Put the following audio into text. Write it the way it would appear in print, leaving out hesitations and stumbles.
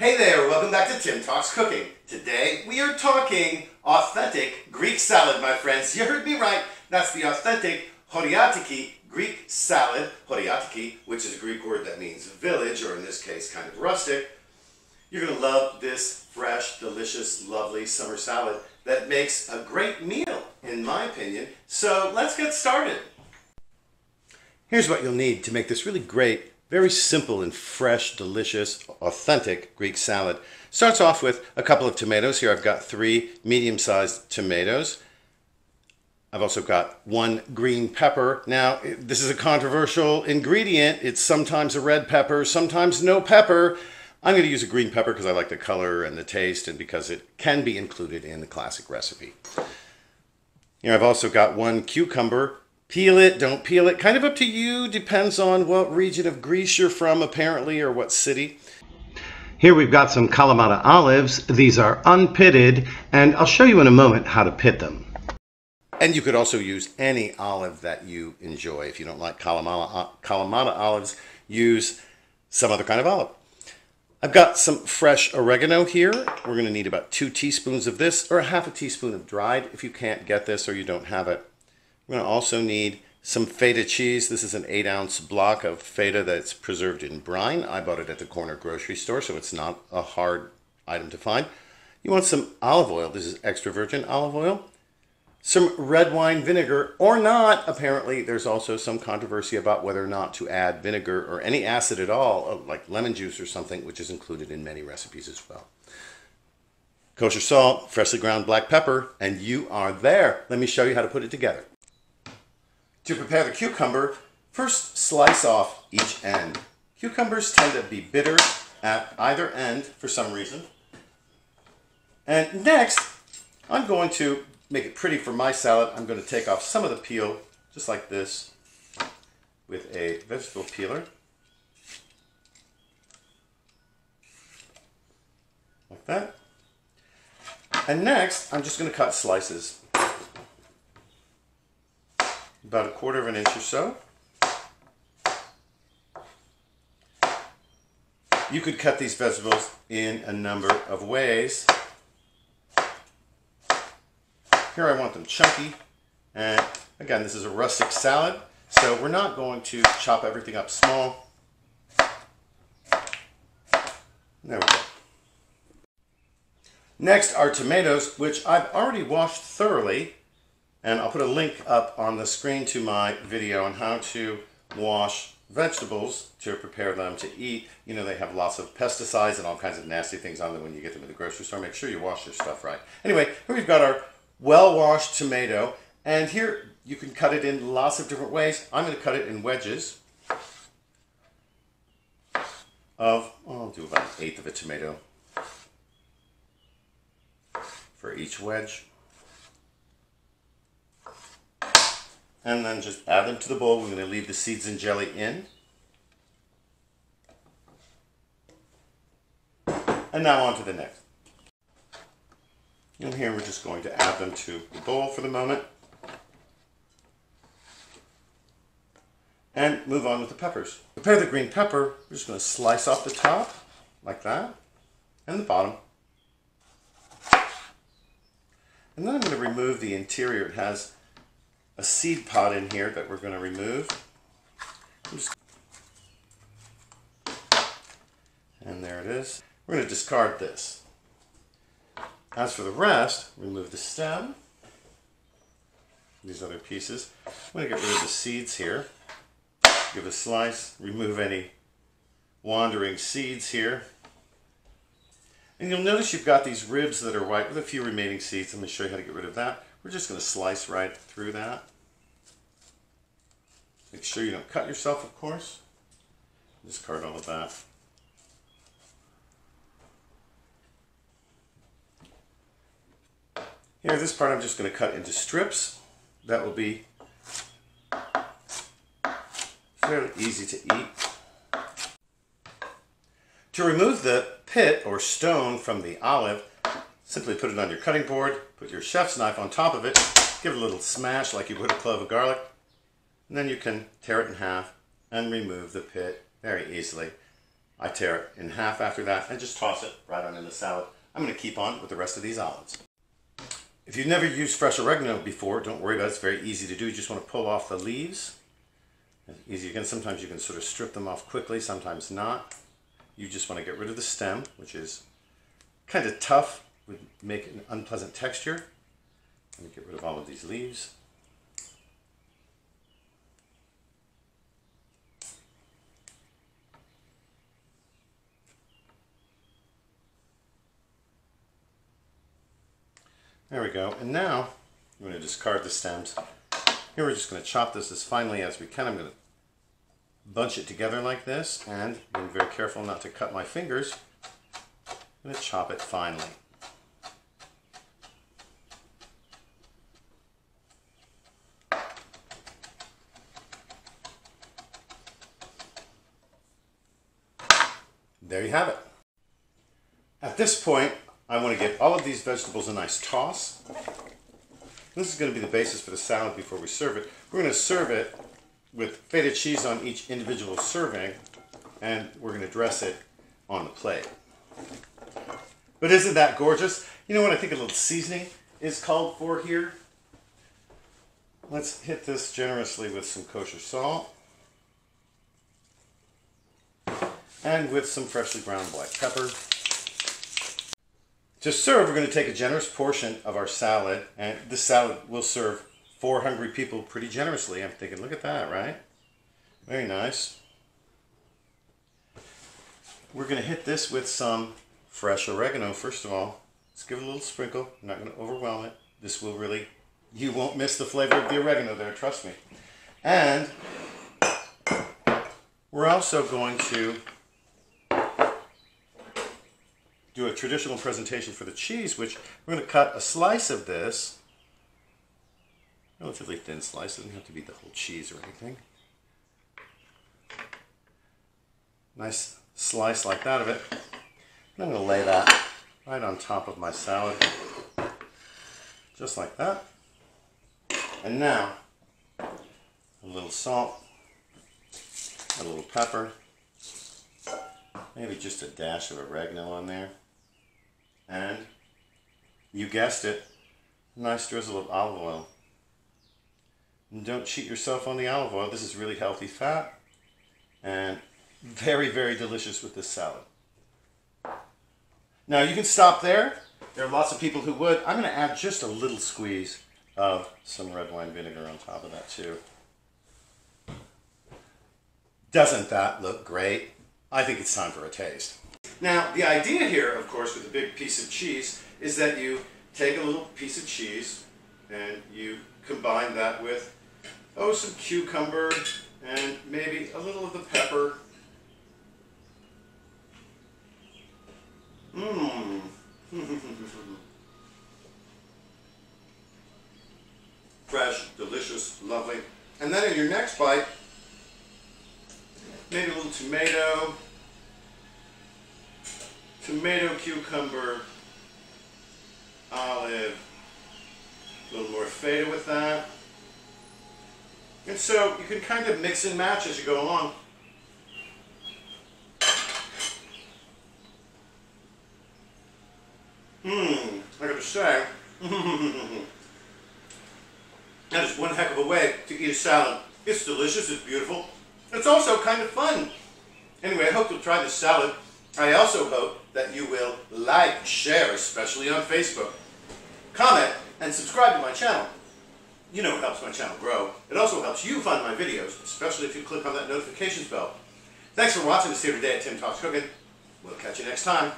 Hey there, welcome back to Tim Talks Cooking. Today we are talking authentic Greek salad, my friends. You heard me right, that's the authentic horiatiki Greek salad. Horiatiki, which is a Greek word that means village, or in this case kind of rustic. You're going to love this fresh, delicious, lovely summer salad that makes a great meal, in my opinion. So let's get started. Here's what you'll need to make this really great, very simple and fresh, delicious, authentic Greek salad. Starts off with a couple of tomatoes. Here I've got 3 medium-sized tomatoes. I've also got 1 green pepper. Now, this is a controversial ingredient. It's sometimes a red pepper, sometimes no pepper. I'm going to use a green pepper because I like the color and the taste and because it can be included in the classic recipe. Here I've also got 1 cucumber. Peel it, don't peel it, kind of up to you, depends on what region of Greece you're from apparently, or what city. Here we've got some Kalamata olives. These are unpitted, and I'll show you in a moment how to pit them. And you could also use any olive that you enjoy. If you don't like Kalamata olives, use some other kind of olive. I've got some fresh oregano here. We're going to need about 2 teaspoons of this, or a half a teaspoon of dried if you can't get this or you don't have it. We're going to also need some feta cheese. This is an 8-ounce block of feta that's preserved in brine. I bought it at the corner grocery store, so it's not a hard item to find. You want some olive oil. This is extra virgin olive oil. Some red wine vinegar, or not. Apparently, there's also some controversy about whether or not to add vinegar or any acid at all, like lemon juice or something, which is included in many recipes as well. Kosher salt, freshly ground black pepper, and you are there. Let me show you how to put it together. To prepare the cucumber, first slice off each end. Cucumbers tend to be bitter at either end for some reason. And next, I'm going to make it pretty for my salad. I'm going to take off some of the peel, just like this, with a vegetable peeler. Like that. And next, I'm just going to cut slices. About 1/4 of an inch or so. You could cut these vegetables in a number of ways. Here I want them chunky, and again, this is a rustic salad, so we're not going to chop everything up small. There we go. Next are tomatoes, which I've already washed thoroughly. And I'll put a link up on the screen to my video on how to wash vegetables to prepare them to eat. You know, they have lots of pesticides and all kinds of nasty things on them when you get them at the grocery store. Make sure you wash your stuff right. Anyway, here we've got our well-washed tomato. And here you can cut it in lots of different ways. I'm going to cut it in wedges of, well, I'll do about 1/8 of a tomato for each wedge. And then just add them to the bowl. We're going to leave the seeds and jelly in. And now on to the next. And here we're just going to add them to the bowl for the moment. And move on with the peppers. Prepare the green pepper. We're just going to slice off the top, like that, and the bottom. And then I'm going to remove the interior. It has a seed pod in here that we're going to remove. And there it is. We're going to discard this. As for the rest, remove the stem, these other pieces. I'm going to get rid of the seeds here. Give a slice, remove any wandering seeds here. And you'll notice you've got these ribs that are white with a few remaining seeds. Let me show you how to get rid of that. We're just going to slice right through that. Make sure you don't cut yourself, of course. Discard all of that. Here, this part I'm just going to cut into strips. That will be fairly easy to eat. To remove the pit or stone from the olive, simply put it on your cutting board, put your chef's knife on top of it, give it a little smash like you would a clove of garlic, and then you can tear it in half and remove the pit very easily. I tear it in half after that and just toss it right on in the salad. I'm going to keep on with the rest of these olives. If you've never used fresh oregano before, don't worry about it. It's very easy to do. You just want to pull off the leaves. It's easy. Again, sometimes you can sort of strip them off quickly, sometimes not. You just want to get rid of the stem, which is kind of tough, would make an unpleasant texture. Let me get rid of all of these leaves. There we go. And now I'm going to discard the stems. Here we're just going to chop this as finely as we can. I'm going to bunch it together like this, and being very careful not to cut my fingers, I'm going to chop it finely. There you have it. At this point, I want to give all of these vegetables a nice toss. This is going to be the basis for the salad before we serve it. We're going to serve it with feta cheese on each individual serving, and we're going to dress it on the plate. But isn't that gorgeous? You know what, I think a little seasoning is called for here. Let's hit this generously with some kosher salt and with some freshly ground black pepper. To serve, we're going to take a generous portion of our salad, and this salad will serve 4 hungry people pretty generously. I'm thinking, look at that, right? Very nice. We're going to hit this with some fresh oregano, first of all. Let's give it a little sprinkle. I'm not going to overwhelm it. This will really, you won't miss the flavor of the oregano there, trust me. And we're also going to do a traditional presentation for the cheese, which we're going to cut a slice of this, relatively thin slice, it doesn't have to be the whole cheese or anything. Nice slice like that of it. And I'm going to lay that right on top of my salad, just like that. And now, a little salt, a little pepper, maybe just a dash of oregano on there. And, you guessed it, a nice drizzle of olive oil. And don't cheat yourself on the olive oil. This is really healthy fat and very, very delicious with this salad. Now you can stop there. There are lots of people who would. I'm going to add just a little squeeze of some red wine vinegar on top of that too. Doesn't that look great? I think it's time for a taste. Now, the idea here, of course, with a big piece of cheese is that you take a little piece of cheese and you combine that with, oh, some cucumber and maybe a little of the pepper. Mmm. Fresh, delicious, lovely. And then in your next bite, maybe a little tomato, cucumber, olive, a little more feta with that. And so you can kind of mix and match as you go along. I gotta say, that is one heck of a way to eat a salad. It's delicious, it's beautiful. It's also kind of fun. Anyway, I hope you'll try this salad. I also hope that you will like, share, especially on Facebook, comment, and subscribe to my channel. You know it helps my channel grow. It also helps you find my videos, especially if you click on that notifications bell. Thanks for watching us here today at Tim Talks Cooking. We'll catch you next time.